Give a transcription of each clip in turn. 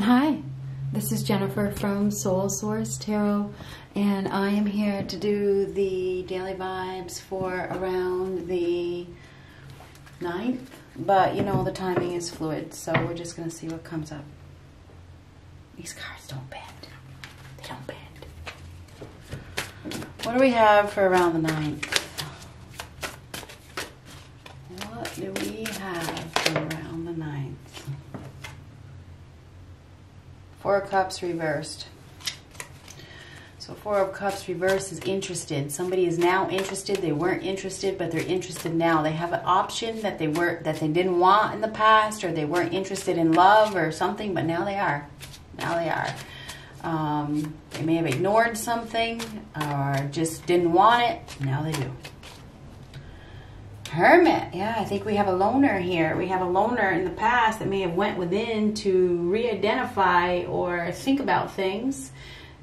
Hi, this is Jennifer from Soul Source Tarot, and I am here to do the daily vibes for around the 9th, but you know the timing is fluid, so we're just going to see what comes up. These cards don't bend. They don't bend. What do we have for around the 9th? What do we have for around the 9th? Four of Cups reversed. So Four of Cups reversed is interested. Somebody is now interested. They weren't interested, but they're interested now. They have an option that they didn't want in the past, or they weren't interested in love or something, but now they are. Now they are. They may have ignored something or just didn't want it. Now they do. Hermit. Yeah, I think we have a loner here. We have a loner in the past that may have went within to re-identify or think about things,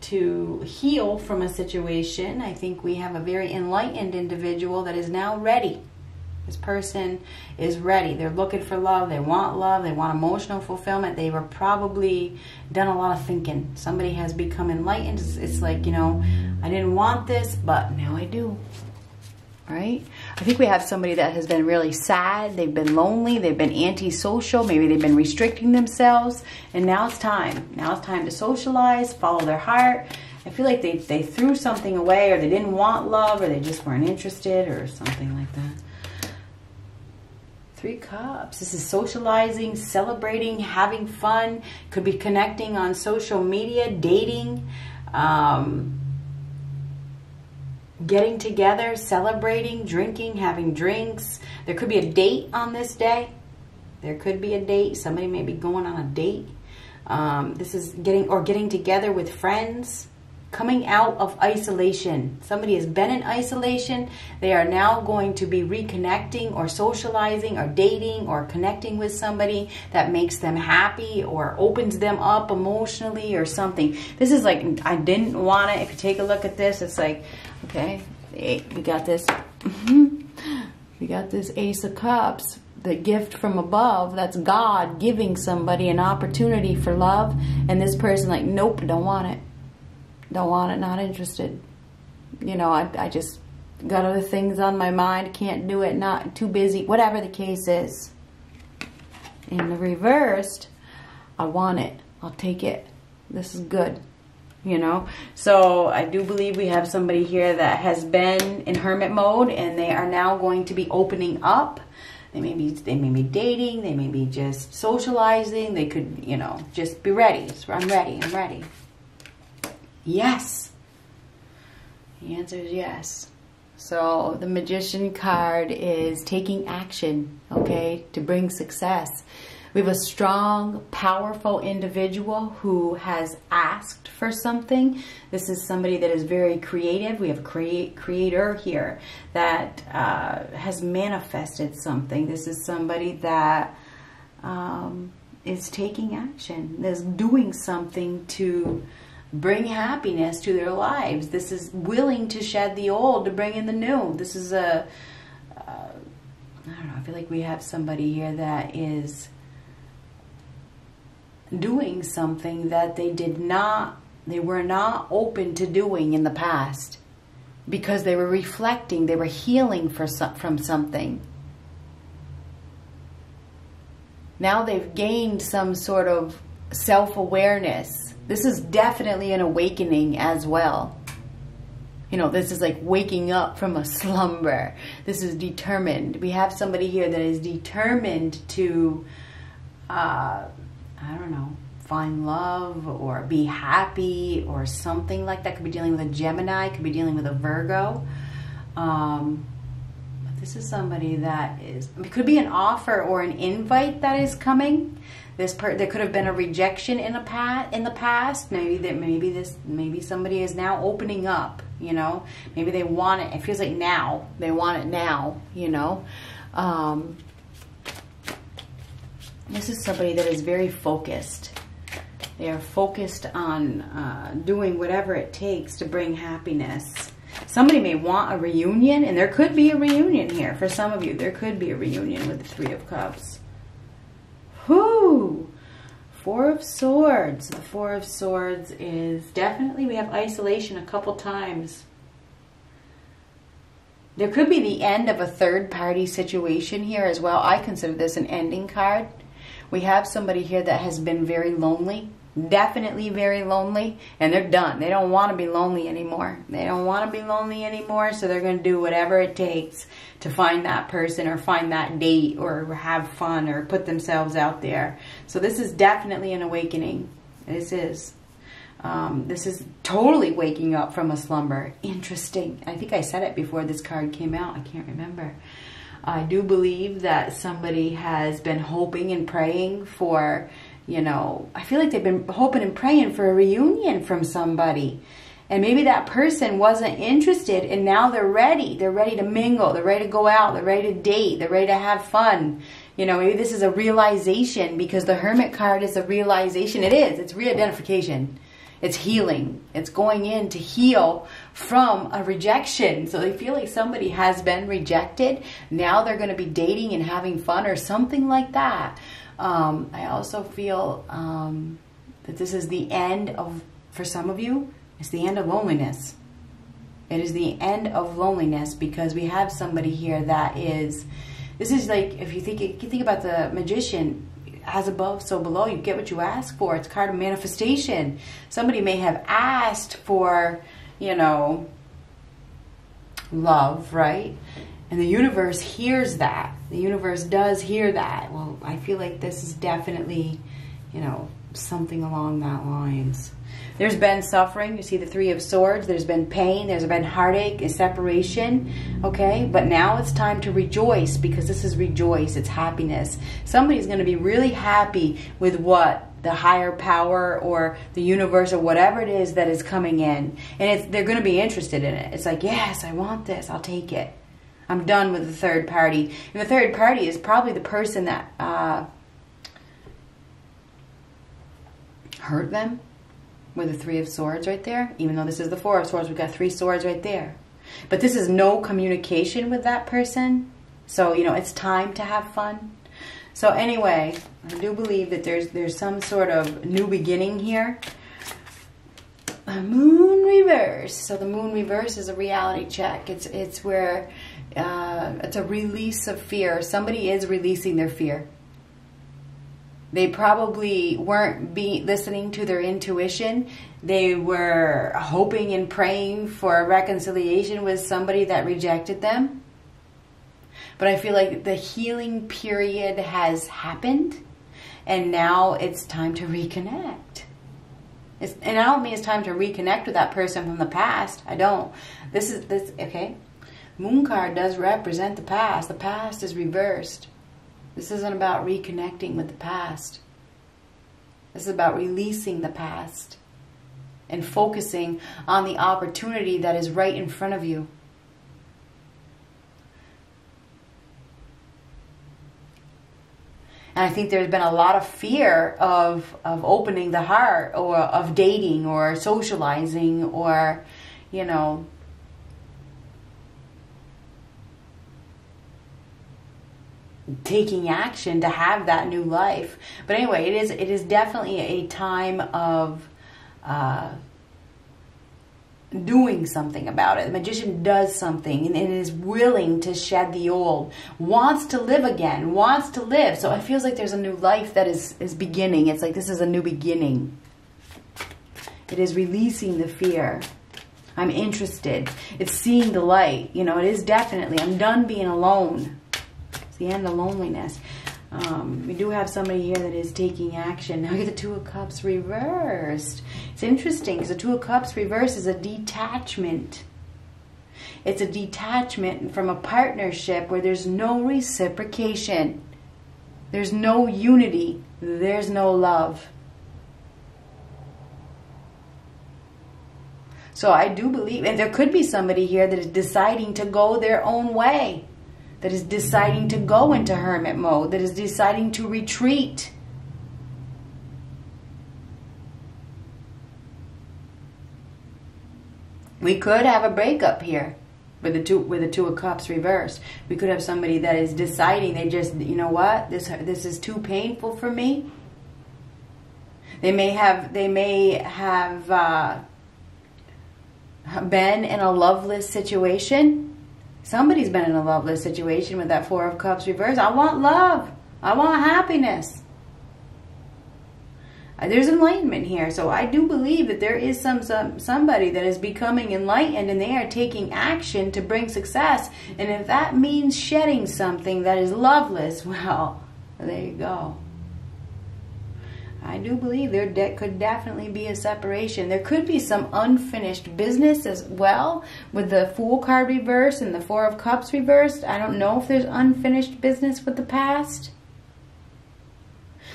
to heal from a situation. I think we have a very enlightened individual that is now ready. This person is ready. They're looking for love. They want love. They want emotional fulfillment. They were probably done a lot of thinking. Somebody has become enlightened. It's like, you know, I didn't want this, but now I do. Right? I think we have somebody that has been really sad. They've been lonely. They've been antisocial. Maybe they've been restricting themselves. And now it's time. Now it's time to socialize, follow their heart. I feel like they threw something away, or they didn't want love, or they just weren't interested, or something like that. Three Cups. This is socializing, celebrating, having fun. Could be connecting on social media, dating, getting together, celebrating, drinking, having drinks. There could be a date on this day. There could be a date. Somebody may be going on a date. This is getting together with friends. Coming out of isolation. Somebody has been in isolation. They are now going to be reconnecting or socializing or dating or connecting with somebody that makes them happy or opens them up emotionally or something. This is like, I didn't want it. If you take a look at this, it's like, okay, we got this. We got this Ace of Cups, the gift from above. That's God giving somebody an opportunity for love. And this person like, nope, don't want it. Don't want it, not interested. You know, I just got other things on my mind, can't do it, not too busy, whatever the case is. In the reversed, I want it, I'll take it. This is good, you know? So I do believe we have somebody here that has been in hermit mode, and they are now going to be opening up. They may be dating, they may be just socializing, they could, you know, just be ready. I'm ready, I'm ready. Yes. The answer is yes. So the Magician card is taking action, okay, to bring success. We have a strong, powerful individual who has asked for something. This is somebody that is very creative. We have a creator here that has manifested something. This is somebody that is taking action, is doing something to bring happiness to their lives. This is willing to shed the old to bring in the new. This is a, I don't know, I feel like we have somebody here that is doing something that they were not open to doing in the past, because they were reflecting, they were healing from something. Now they've gained some sort of self-awareness. This is definitely an awakening as well. You know, this is like waking up from a slumber. This is determined. We have somebody here that is determined to, I don't know, find love or be happy or something like that. Could be dealing with a Gemini, could be dealing with a Virgo. But this is somebody that is, it could be an offer or an invite that is coming. There could have been a rejection in a in the past. Maybe somebody is now opening up. You know, maybe they want it. It feels like now they want it now. You know, this is somebody that is very focused. They are focused on doing whatever it takes to bring happiness. Somebody may want a reunion, and there could be a reunion here for some of you. There could be a reunion with the Three of Cups. Whoo! Four of Swords. The Four of Swords is definitely, we have isolation a couple times. There could be the end of a third party situation here as well. I consider this an ending card. We have somebody here that has been very lonely, definitely very lonely, and they're done. They don't want to be lonely anymore. They don't want to be lonely anymore, so they're going to do whatever it takes to find that person or find that date or have fun or put themselves out there. So this is definitely an awakening. This is totally waking up from a slumber. Interesting. I think I said it before this card came out. I can't remember. I do believe that somebody has been hoping and praying for, you know, I feel like they've been hoping and praying for a reunion from somebody. And maybe that person wasn't interested, and now they're ready. They're ready to mingle. They're ready to go out. They're ready to date. They're ready to have fun. You know, maybe this is a realization, because the Hermit card is a realization. It is. It's re-identification. It's healing. It's going in to heal from a rejection. So they feel like somebody has been rejected. Now they're going to be dating and having fun or something like that. I also feel that this is the end of, for some of you, it's the end of loneliness. It is the end of loneliness, because we have somebody here that is, this is like, if you think about the Magician, as above, so below, you get what you ask for. It's a card of manifestation. Somebody may have asked for, you know, love, right? And the universe hears that. The universe does hear that. Well, I feel like this is definitely, you know, something along that lines. There's been suffering. You see the Three of Swords. There's been pain. There's been heartache and separation. Okay? But now it's time to rejoice, because this is rejoice. It's happiness. Somebody's going to be really happy with what? The higher power or the universe or whatever it is that is coming in. And it's, they're going to be interested in it. It's like, yes, I want this. I'll take it. I'm done with the third party. And the third party is probably the person that hurt them. With the Three of Swords right there, even though this is the Four of Swords, we've got three swords right there. But this is no communication with that person. So, you know, it's time to have fun. So anyway, I do believe that there's some sort of new beginning here. A moon reverse. So the moon reverse is a reality check. It's where, it's a release of fear. Somebody is releasing their fear. They probably weren't listening to their intuition. They were hoping and praying for a reconciliation with somebody that rejected them. But I feel like the healing period has happened, and now it's time to reconnect. And I don't mean it's time to reconnect with that person from the past. I don't. Okay. Moon card does represent the past. The past is reversed. This isn't about reconnecting with the past. This is about releasing the past and focusing on the opportunity that is right in front of you. And I think there's been a lot of fear of opening the heart, or of dating or socializing, or, you know, taking action to have that new life. But anyway, it is definitely a time of doing something about it. The Magician does something and is willing to shed the old, wants to live again, wants to live. So it feels like there's a new life that is beginning. It's like this is a new beginning. It is releasing the fear. I'm interested. It's seeing the light. You know, it is definitely, I'm done being alone. The end of loneliness. We do have somebody here that is taking action. Now we get the Two of Cups reversed. It's interesting because the Two of Cups reversed is a detachment. It's a detachment from a partnership where there's no reciprocation. There's no unity. There's no love. So I do believe, and there could be somebody here that is deciding to go their own way. That is deciding to go into hermit mode, that is deciding to retreat. We could have a breakup here with the two of Cups reversed. We could have somebody that is deciding, they just, you know what, this is too painful for me. They may have been in a loveless situation. Somebody's been in a loveless situation with that Four of Cups reversed. I want love. I want happiness. There's enlightenment here. So I do believe that there is somebody that is becoming enlightened, and they are taking action to bring success. And if that means shedding something that is loveless, well, there you go. I do believe there could definitely be a separation. There could be some unfinished business as well with the Fool card reversed and the Four of Cups reversed. I don't know if there's unfinished business with the past.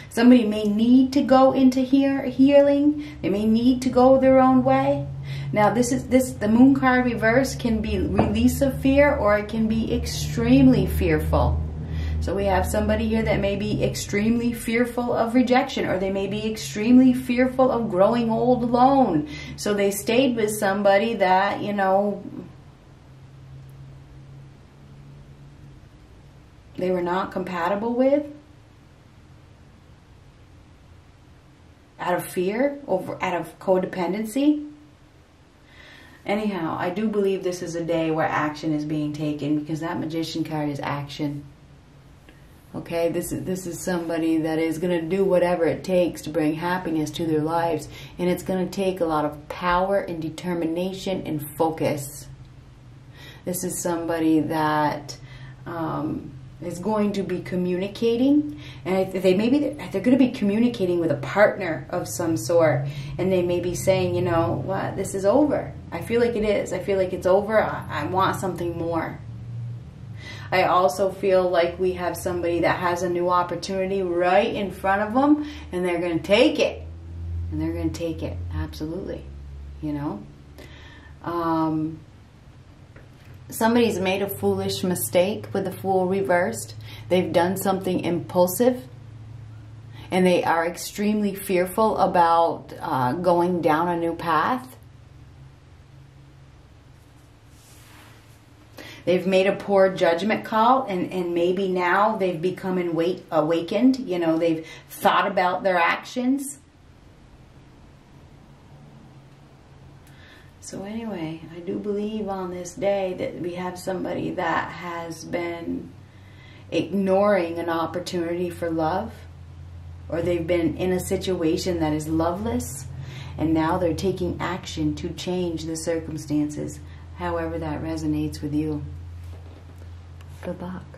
Somebody may need to go into healing. They may need to go their own way. Now, the Moon card reversed can be release of fear, or it can be extremely fearful. So we have somebody here that may be extremely fearful of rejection, or they may be extremely fearful of growing old alone. So they stayed with somebody that, you know, they were not compatible with, out of fear, out of codependency. Anyhow, I do believe this is a day where action is being taken, because that Magician card is action. Okay, this is somebody that is going to do whatever it takes to bring happiness to their lives, and it's going to take a lot of power and determination and focus. This is somebody that is going to be communicating, and they're going to be communicating with a partner of some sort, and they may be saying, you know what, this is over. I feel like it is. I feel like it's over. I want something more. I also feel like we have somebody that has a new opportunity right in front of them, and they're going to take it. And they're going to take it, absolutely, you know. Somebody's made a foolish mistake with the Fool reversed. They've done something impulsive, and they are extremely fearful about going down a new path. They've made a poor judgment call, and maybe now they've become awakened. You know, they've thought about their actions. So anyway, I do believe on this day that we have somebody that has been ignoring an opportunity for love, or they've been in a situation that is loveless, and now they're taking action to change the circumstances, however that resonates with you. Good luck.